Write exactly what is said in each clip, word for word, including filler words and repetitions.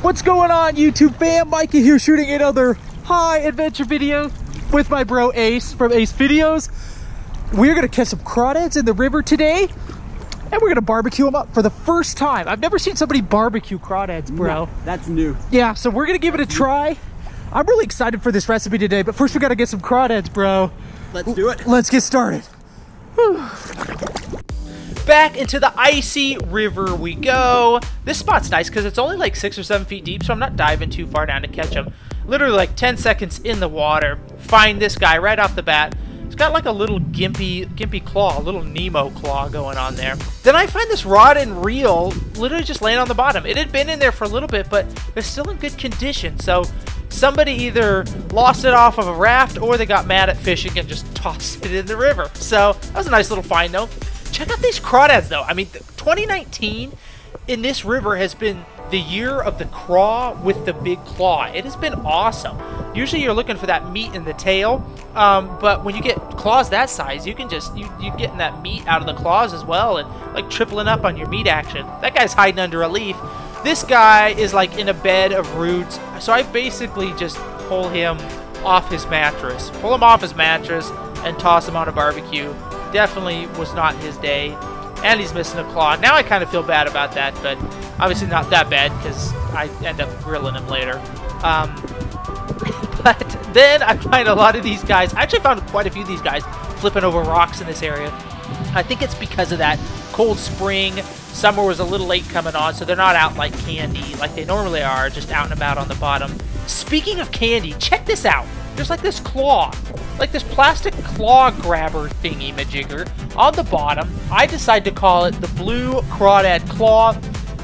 What's going on, YouTube fam? Mikey here, shooting another high adventure video with my bro Ace from Ace Videos. We're gonna catch some crawdads in the river today, and we're gonna barbecue them up for the first time. I've never seen somebody barbecue crawdads, bro. No, that's new. Yeah, so we're gonna give it a try. I'm really excited for this recipe today, but first we gotta get some crawdads, bro. Let's do it. Let's get started. Whew. Back into the icy river we go. This spot's nice because it's only like six or seven feet deep, so I'm not diving too far down to catch them. Literally like ten seconds in the water. Find this guy right off the bat. He's got like a little gimpy, gimpy claw, a little Nemo claw going on there. Then I find this rod and reel literally just laying on the bottom. It had been in there for a little bit, but they're still in good condition. So somebody either lost it off of a raft or they got mad at fishing and just tossed it in the river. So that was a nice little find though. Check out these crawdads though. I mean, twenty nineteen in this river has been the year of the craw with the big claw. It has been awesome. Usually you're looking for that meat in the tail, um, but when you get claws that size, you can just, you, you're getting that meat out of the claws as well and like tripling up on your meat action. That guy's hiding under a leaf. This guy is like in a bed of roots, so I basically just pull him off his mattress. Pull him off his mattress and toss him on a barbecue. Definitely was not his day, and he's missing a claw. Now I kind of feel bad about that, but obviously not that bad because I end up grilling him later. Um, but then I find a lot of these guys. I actually found quite a few of these guys flipping over rocks in this area. I think it's because of that cold spring. Summer was a little late coming on, so they're not out like candy like they normally are, just out and about on the bottom. Speaking of candy, check this out. There's like this claw, like this plastic claw grabber thingy majigger on the bottom. I decide to call it the blue crawdad claw.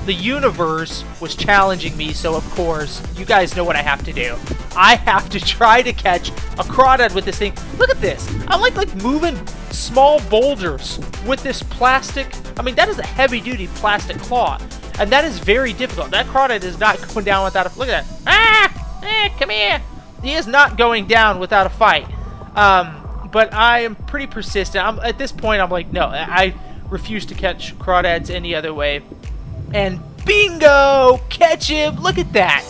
The universe was challenging me, so of course, you guys know what I have to do. I have to try to catch a crawdad with this thing. Look at this. I'm like, like moving small boulders with this plastic. I mean, that is a heavy-duty plastic claw, and that is very difficult. That crawdad is not going down without a... Look at that. Ah! Eh, come here! He is not going down without a fight, um, but I am pretty persistent. I'm, at this point, I'm like, no, I refuse to catch crawdads any other way. And bingo! Catch him! Look at that!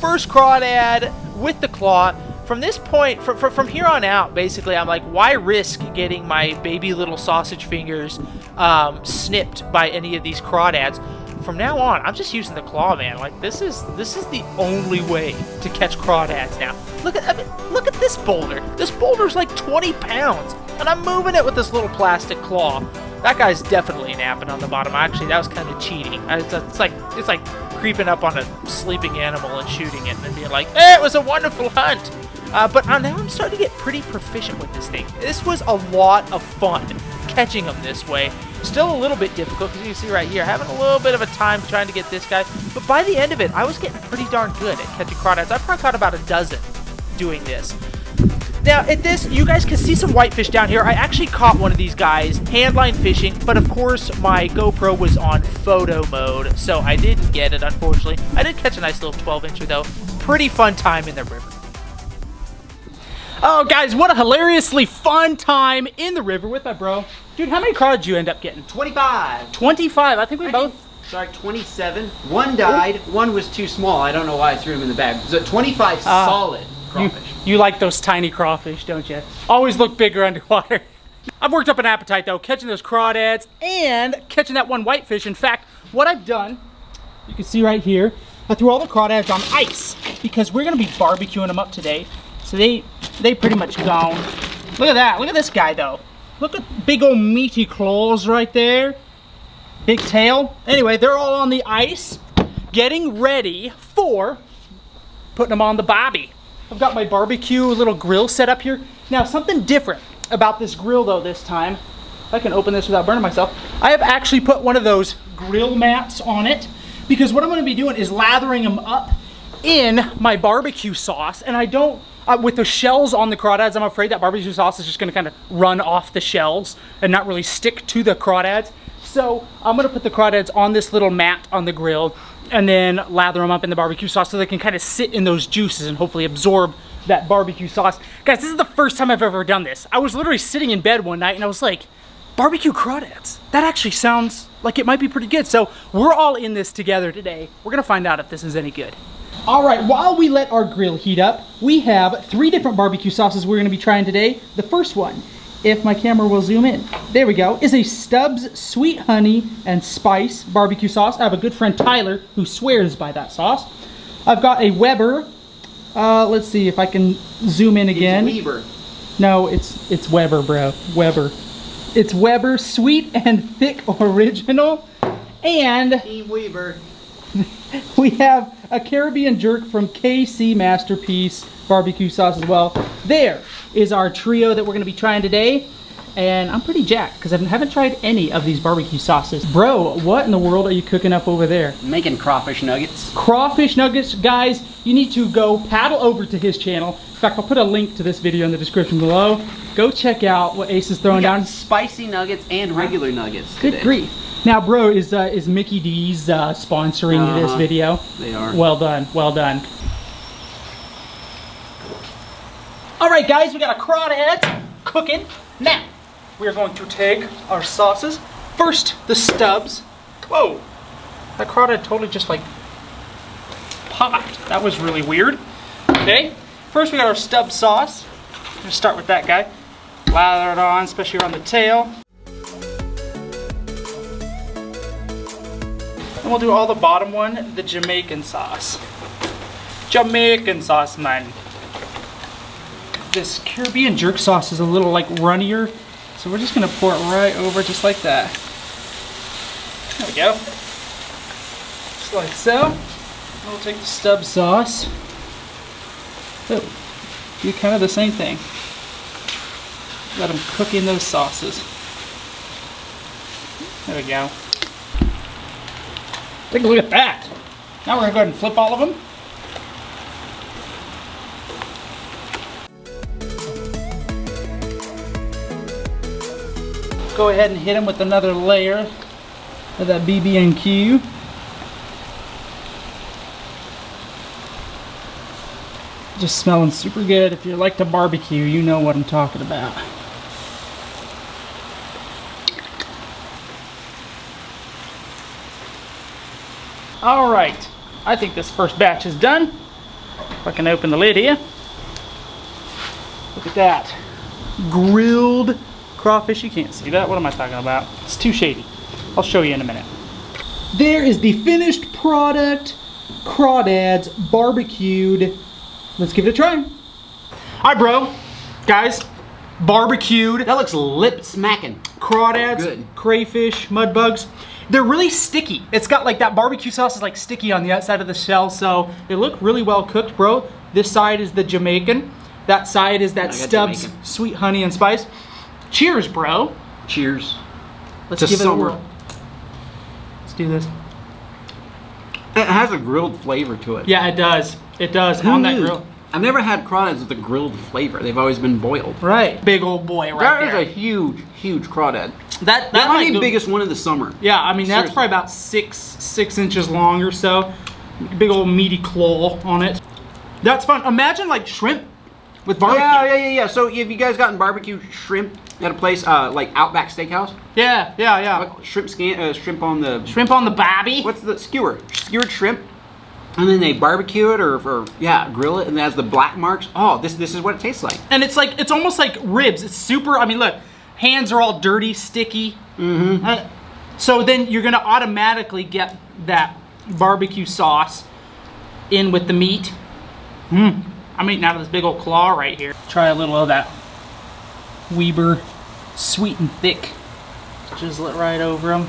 First crawdad with the claw. From this point, from, from, from here on out, basically, I'm like, why risk getting my baby little sausage fingers um, snipped by any of these crawdads? From now on, I'm just using the claw, man. Like this is this is the only way to catch crawdads now. Look at I mean, look at this boulder. This boulder's like twenty pounds, and I'm moving it with this little plastic claw. That guy's definitely napping on the bottom. Actually, that was kind of cheating. It's, it's like it's like creeping up on a sleeping animal and shooting it, and then being like, "Hey, it was a wonderful hunt." Uh, but now I'm starting to get pretty proficient with this thing. This was a lot of fun catching them this way. Still a little bit difficult, because you can see right here, having a little bit of a time trying to get this guy. But by the end of it, I was getting pretty darn good at catching crawdads. I probably caught about a dozen doing this. Now, at this, you guys can see some whitefish down here. I actually caught one of these guys handline fishing, but of course, my GoPro was on photo mode, so I didn't get it, unfortunately. I did catch a nice little twelve incher, though. Pretty fun time in the river. Oh, guys, what a hilariously fun time in the river with my bro. Dude, how many crawdads did you end up getting? twenty-five. twenty-five. I think we I both... Think, sorry, twenty-seven. One died. Ooh. One was too small. I don't know why I threw him in the bag. So twenty-five uh, solid crawfish. You, you like those tiny crawfish, don't you? Always look bigger underwater. I've worked up an appetite, though, catching those crawdads and catching that one whitefish. In fact, what I've done, you can see right here, I threw all the crawdads on ice because we're going to be barbecuing them up today. So they, they pretty much gone. Look at that. Look at this guy, though. Look at big old meaty claws right there. Big tail. Anyway, they're all on the ice, getting ready for putting them on the bobby. I've got my barbecue little grill set up here. Now, something different about this grill, though, this time. If I can open this without burning myself. I have actually put one of those grill mats on it because what I'm going to be doing is lathering them up in my barbecue sauce, and I don't... Uh, with the shells on the crawdads, I'm afraid that barbecue sauce is just gonna kind of run off the shells and not really stick to the crawdads. So I'm gonna put the crawdads on this little mat on the grill and then lather them up in the barbecue sauce so they can kind of sit in those juices and hopefully absorb that barbecue sauce. Guys, this is the first time I've ever done this. I was literally sitting in bed one night and I was like, barbecue crawdads, that actually sounds like it might be pretty good. So we're all in this together today. We're gonna find out if this is any good. All right, while we let our grill heat up, we have three different barbecue sauces we're gonna be trying today. The first one, if my camera will zoom in, there we go, is a Stubbs Sweet Honey and Spice barbecue sauce. I have a good friend, Tyler, who swears by that sauce. I've got a Weber, uh, let's see if I can zoom in again. It's Weber. No, it's, it's Weber, bro, Weber. It's Weber Sweet and Thick Original, and Weber. We have a Caribbean jerk from K C Masterpiece barbecue sauce as well. There is our trio that we're gonna be trying today. And I'm pretty jacked because I haven't tried any of these barbecue sauces. Bro, what in the world are you cooking up over there? Making crawfish nuggets. Crawfish nuggets, guys, you need to go paddle over to his channel. In fact, I'll put a link to this video in the description below. Go check out what Ace is throwing we got down. Spicy nuggets and regular nuggets today. Good grief. Now, bro, is uh, is Mickey D's uh, sponsoring uh-huh. this video? They are. Well done, well done. All right, guys, we got a crawdad cooking. Now, we are going to take our sauces. First, the Stubbs. Whoa, that crawdad totally just like popped. That was really weird. Okay, first we got our Stubbs sauce. I'm gonna start with that guy. Lather it on, especially around the tail. And we'll do all the bottom one, the Jamaican sauce. Jamaican sauce, man. This Caribbean jerk sauce is a little like runnier, so we're just gonna pour it right over just like that. There we go. Just like so. And we'll take the Stubbs sauce. Oh, do kind of the same thing. Let them cook in those sauces. There we go. Take a look at that. Now we're gonna go ahead and flip all of them. Go ahead and hit them with another layer of that B B and Q. Just smelling super good. If you like to barbecue, you know what I'm talking about. All right, I think this first batch is done. If I can open the lid here. Look at that. Grilled crawfish, you can't see that. What am I talking about? It's too shady. I'll show you in a minute. There is the finished product, crawdads barbecued. Let's give it a try. All right, bro, guys, barbecued. That looks lip smacking. Crawdads, good. Crayfish, mud bugs. They're really sticky. It's got like that barbecue sauce is like sticky on the outside of the shell, so they look really well cooked, bro. This side is the Jamaican. That side is that Stubbs Jamaican. Sweet Honey and Spice. Cheers, bro. Cheers. Let's to give it summer. a whirl. Let's do this. It has a grilled flavor to it. Yeah, it does. It does. Who on knew? that grill. I've never had crawdads with a grilled flavor. They've always been boiled. Right. Big old boy right that there. That is a huge, huge crawdad. That, that might be the biggest one of the summer. Yeah, I mean, that's Seriously. probably about six, six inches long or so. Big old meaty claw on it. That's fun. Imagine like shrimp with barbecue. Yeah, yeah, yeah, yeah. So have you guys gotten barbecue shrimp at a place uh, like Outback Steakhouse? Yeah, yeah, yeah. Like shrimp scan, uh, shrimp on the... Shrimp on the bobby? What's the skewer? Skewered shrimp. And then they barbecue it or, or, yeah, grill it, and it has the black marks. Oh, this this is what it tastes like. And it's like, it's almost like ribs. It's super, I mean, look, hands are all dirty, sticky. Mm-hmm. Uh, so then you're gonna automatically get that barbecue sauce in with the meat. Mm. I'm eating out of this big old claw right here. Try a little of that Weber Sweet and Thick. Drizzle it right over them.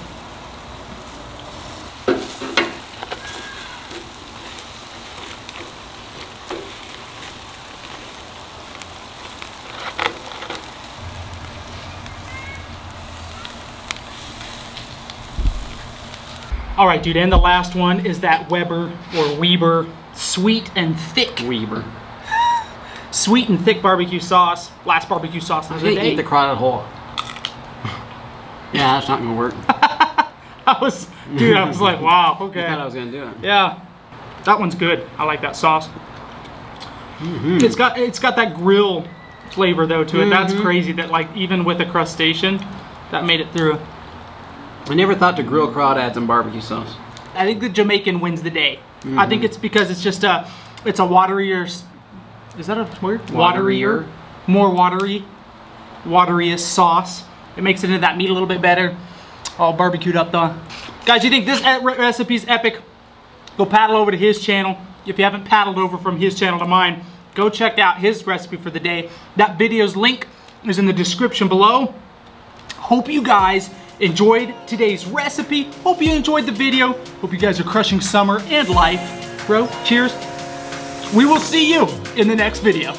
All right, dude, and the last one is that Weber or Weber Sweet and Thick. Weber. Sweet and Thick barbecue sauce. Last barbecue sauce of the day. I eat the crawdad whole. Yeah, that's not gonna work. I was, dude, I was like, wow, okay. You thought I was gonna do it. Yeah, that one's good. I like that sauce. Mm-hmm. It's got, it's got that grill flavor though to it. Mm-hmm. That's crazy that like even with a crustacean, that made it through. I never thought to grill crawdads and barbecue sauce. I think the Jamaican wins the day. Mm-hmm. I think it's because it's just a, it's a waterier, is that a word? Waterier. waterier. More watery, wateriest sauce. It makes it into that meat a little bit better. All barbecued up though. Guys, you think this recipe's epic? Go paddle over to his channel. If you haven't paddled over from his channel to mine, go check out his recipe for the day. That video's link is in the description below. Hope you guys enjoyed today's recipe. Hope you enjoyed the video. Hope you guys are crushing summer and life. Bro, cheers. We will see you in the next video.